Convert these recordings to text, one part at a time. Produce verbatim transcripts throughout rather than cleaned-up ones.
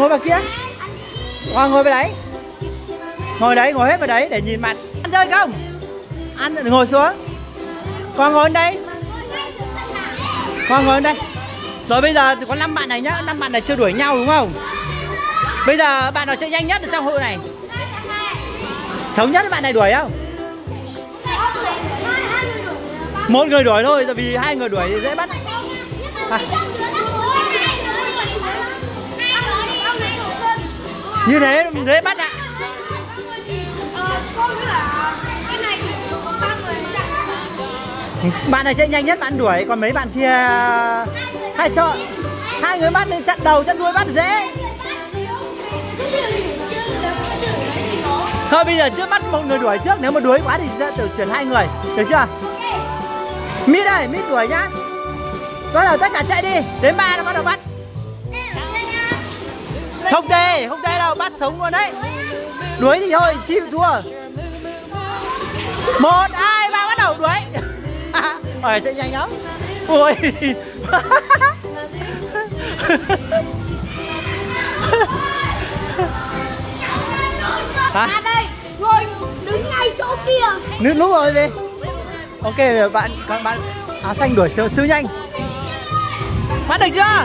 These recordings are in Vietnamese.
Ngồi vào kia. Ngồi, ngồi vào đấy. Ngồi đấy, ngồi hết vào đấy để nhìn mặt. Ăn chơi không? Ăn, ngồi xuống. Con ngồi đây. Con ngồi đây. Rồi bây giờ có năm bạn này nhá, năm bạn này chưa đuổi nhau đúng không? Bây giờ bạn nào chơi nhanh nhất ở trong hội này? Thống nhất bạn này đuổi không? Một người đuổi thôi, tại vì hai người đuổi thì dễ bắt. À. Như thế dễ bắt ạ. Bạn này chạy nhanh nhất bạn đuổi, còn mấy bạn kia hai chọn hai người bắt nên chặn đầu chặn đuôi bắt dễ. Thôi bây giờ trước bắt một người đuổi trước, nếu mà đuối quá thì sẽ tự chuyển hai người, được chưa? Mít đây, Mít đuổi nhá. Bắt đầu tất cả chạy đi, đến ba là bắt đầu bắt. Không đê, không đê đâu, bắt sống luôn đấy. Đuối thì thôi, chịu thua. Một, hai, ba bắt đầu đuổi. Ôi chạy nhanh lắm. Ui. Hả? À đây, ngồi đứng ngay chỗ kia. Nước lúc rồi gì? Ok rồi bạn, các bạn áo xanh đuổi siêu siêu nhanh. Bắt được chưa?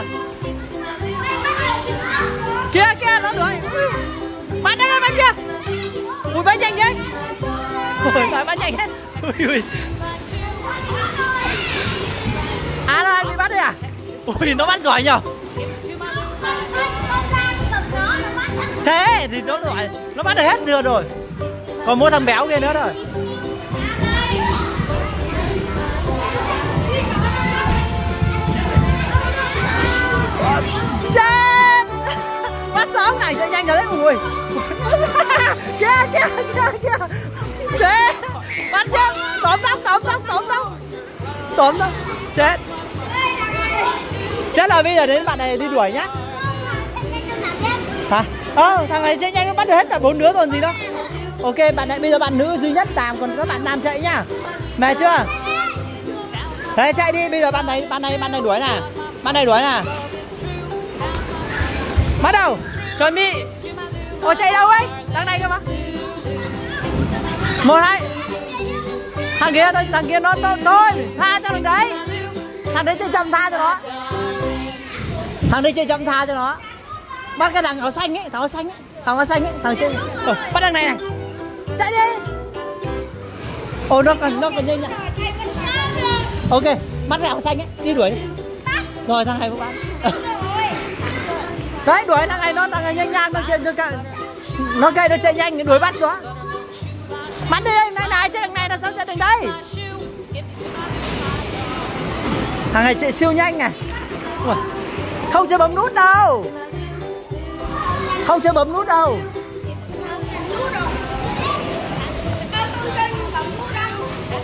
Kia kia nó đuổi. Bắt đây bắt kia. Ui bắt nhanh đấy. Ui phải bắt nhanh hết. Ui ui. À là anh bị bắt đây à? Ui nó bắt giỏi nhở? Thế thì nó đuổi, nó bắt được hết được rồi. Còn mỗi thằng béo kia nữa rồi. Chết! Bắt sớm này chạy nhanh rồi đấy. Ui. Kia kia kia kia. Chết! Bắt chết! Tóm tóm tóm tóm tóm tóm. Tóm tóm. Chết. Chết là bây giờ đến bạn này đi đuổi nhá. Hả? Ờ, thằng này chạy nhanh nó bắt được hết cả bốn đứa còn gì đâu. Ok, bạn này bây giờ bạn nữ duy nhất làm, còn các bạn nam chạy nhá. Mệt chưa? Đấy chạy đi, bây giờ bạn này bạn này bạn này đuổi nè. Bạn này đuổi nè. Bắt đầu. Chuẩn bị. Ồ chạy đâu ấy? Thằng này cơ mà. Một hai. Thằng kia thôi, thằng kia nó thôi, tha cho thằng đấy. Thằng đấy chơi chậm tha cho nó. Thằng đấy chơi chậm tha cho nó. Bắt cái thằng áo xanh ấy, thằng áo xanh ấy, thằng áo xanh ấy, thằng trên. Ừ, bắt thằng này này. Chạy đi. Ồ nó cần nó cần nhanh nhá. Ok, bắt cái áo xanh ấy, đi đuổi đi. Rồi thằng này cũng bắt. Đấy đuổi thằng này nó thằng này nhanh nhang nó chạy nó chạy nó chạy nhanh đuổi bắt nó. Bắn đi em này này, chứ thằng này là sao chạy được đây. Thằng này chạy siêu nhanh này. Không chưa bấm nút đâu. Không chưa bấm nút đâu.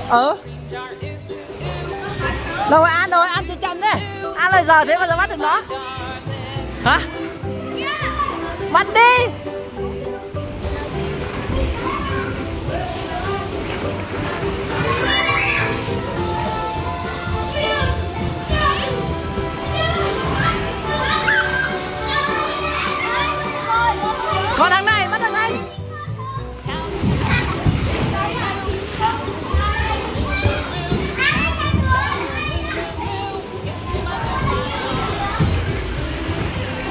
Ờ. Đâu ăn rồi, ăn cho chậm đấy. Ăn rồi giờ thế mà giờ bắt được nó. Hả? Bắt đi. Có thằng này, bắt thằng này.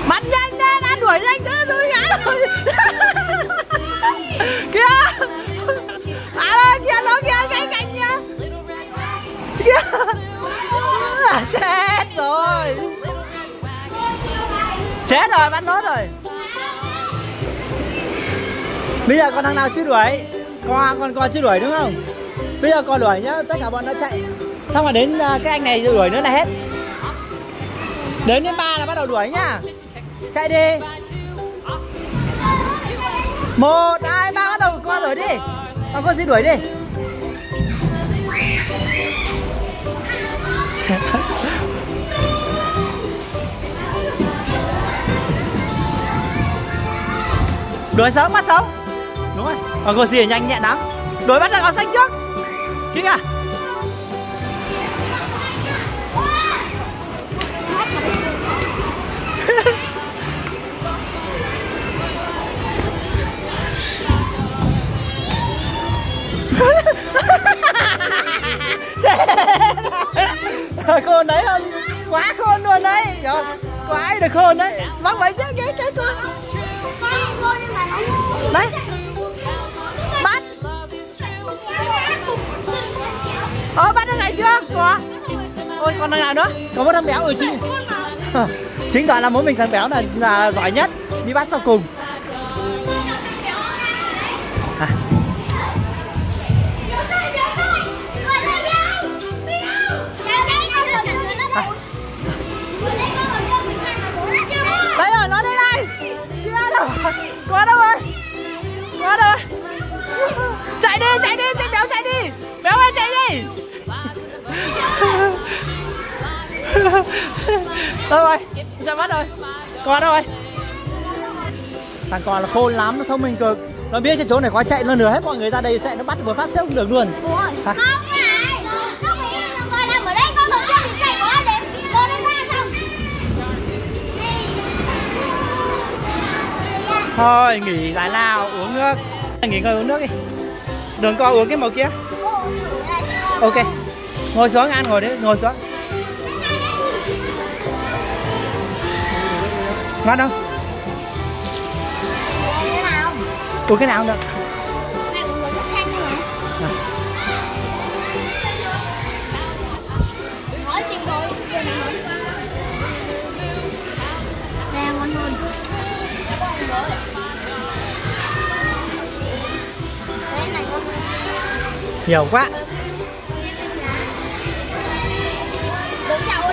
Bắt nhanh lên, ăn đuổi nhanh thế rồi ngã rồi. Kìa. À đây, kìa nó kìa, cạnh cạnh kìa. Kìa. À, chết rồi. Chết rồi, bắt nốt rồi. Bây giờ còn thằng nào chưa đuổi? Còn còn còn chưa đuổi đúng không? Bây giờ còn đuổi nhá, tất cả bọn đã chạy. Xong rồi đến cái anh này đuổi nữa là hết. Đến đến ba là bắt đầu đuổi nhá. Chạy đi. Một, hai, ba bắt đầu con đuổi đi. Con con gì đuổi đi. Đuổi sớm bắt sớm. Đúng rồi, còn con gì nhanh nhẹn lắm. Đuổi bắt thằng áo xanh trước. Kìa à? không? Có ai được hơn đấy. Mắc vậy chứ cái cái cô. Đấy. Bắt. Ờ bắt được này chưa? Có. Ôi còn thằng nào nữa? Có một thằng béo ở chính. Chính toàn là mỗi mình thằng béo là, là giỏi nhất, đi bắt sau cùng. À. Đấy rồi, nó đây đây. Kia đâu? Quá đâu rồi. Quá đâu. Chạy đi, chạy đi, chạy béo chạy đi. Béo ơi chạy đi. Đâu rồi, ra mắt rồi. Con đâu rồi? Thằng con là khôn lắm, nó thông minh cực. Nó biết cái chỗ này quá chạy, nó lừa hết mọi người ra đây chạy, nó bắt vừa phát xếp cũng được luôn. Hả? Thôi nghỉ giải lao uống nước, nghỉ ngơi uống nước đi. Đừng co uống cái màu kia. Ok, ngồi xuống ăn ngồi đấy, ngồi xuống. Ngon không? Uống cái nào không được? Nhiều quá.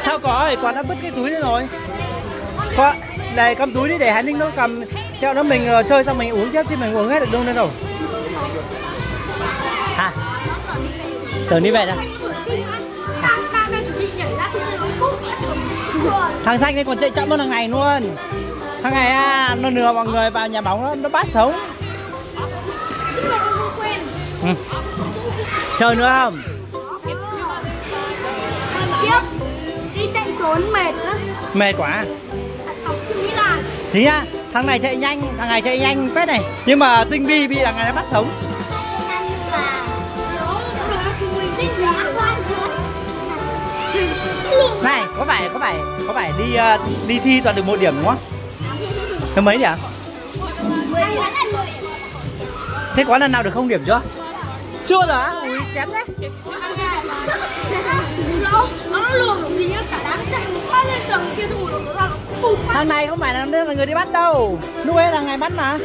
Sao có ơi, con đã vứt cái túi lên rồi. Có, đây cầm túi đi để Hà Ninh nó cầm theo nó mình uh, chơi xong mình uống tiếp chứ mình uống hết được đâu nữa đâu. Hả? Tưởng như vậy đó. Thằng xanh này còn chạy chậm hơn thằng này luôn. Thằng này à, nó lừa mọi người vào nhà bóng đó, nó bắt sống. Ừ. Chơi nữa không? Đi chạy trốn mệt lắm. Mệt quá. Chính á, thằng này chạy nhanh, thằng này chạy nhanh phết này. Nhưng mà tinh vi bị thằng này nó bắt sống. Này, có phải có phải có phải đi đi thi toàn được một điểm đúng không? Thế mấy nhỉ? Thế có lần nào được không điểm chưa? Chưa rồi á? Ui kém thế. Thằng này không phải là người đi bắt đâu. Lúc ấy là ngày bắt mà.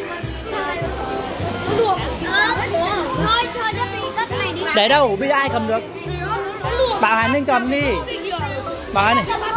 Để đâu, bây giờ ai cầm được? Bảo Hà Ninh cầm đi. Bảo này.